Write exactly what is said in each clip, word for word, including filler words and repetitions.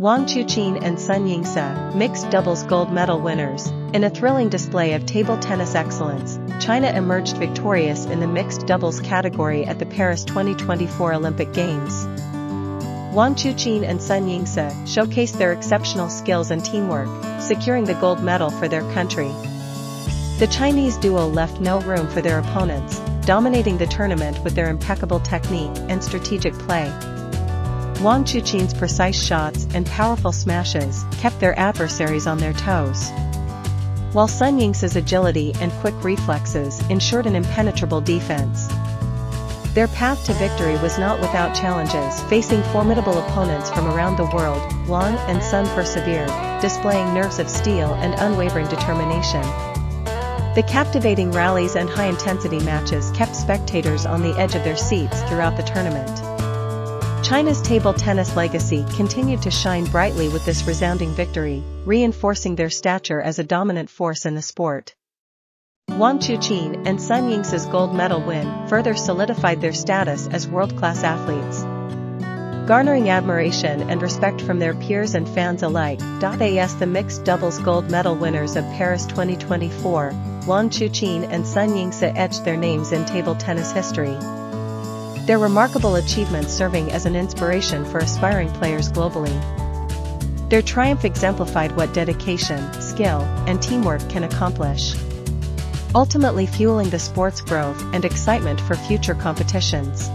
Wang Chuqin and Sun Yinghsa, mixed doubles gold medal winners. In a thrilling display of table tennis excellence, China emerged victorious in the mixed doubles category at the Paris twenty twenty-four Olympic Games. Wang Chuqin and Sun Yinghsa showcased their exceptional skills and teamwork, securing the gold medal for their country. The Chinese duo left no room for their opponents, dominating the tournament with their impeccable technique and strategic play. Wang Chuqin's precise shots and powerful smashes kept their adversaries on their toes, while Sun Yinghsa's agility and quick reflexes ensured an impenetrable defense. Their path to victory was not without challenges, facing formidable opponents from around the world. Wang and Sun persevered, displaying nerves of steel and unwavering determination. The captivating rallies and high-intensity matches kept spectators on the edge of their seats throughout the tournament. China's table tennis legacy continued to shine brightly with this resounding victory, reinforcing their stature as a dominant force in the sport. Wang Chuqin and Sun Yinghsa's gold medal win further solidified their status as world-class athletes, garnering admiration and respect from their peers and fans alike. As the mixed doubles gold medal winners of Paris twenty twenty-four, Wang Chuqin and Sun Yinghsa etched their names in table tennis history, their remarkable achievements serving as an inspiration for aspiring players globally. Their triumph exemplified what dedication, skill, and teamwork can accomplish, ultimately fueling the sport's growth and excitement for future competitions.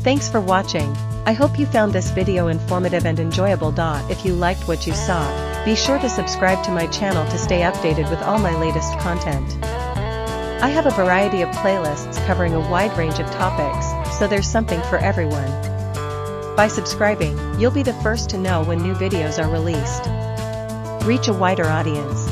Thanks for watching. I hope you found this video informative and enjoyable. If you liked what you saw, be sure to subscribe to my channel to stay updated with all my latest content. I have a variety of playlists covering a wide range of topics, so there's something for everyone. By subscribing, you'll be the first to know when new videos are released. Reach a wider audience.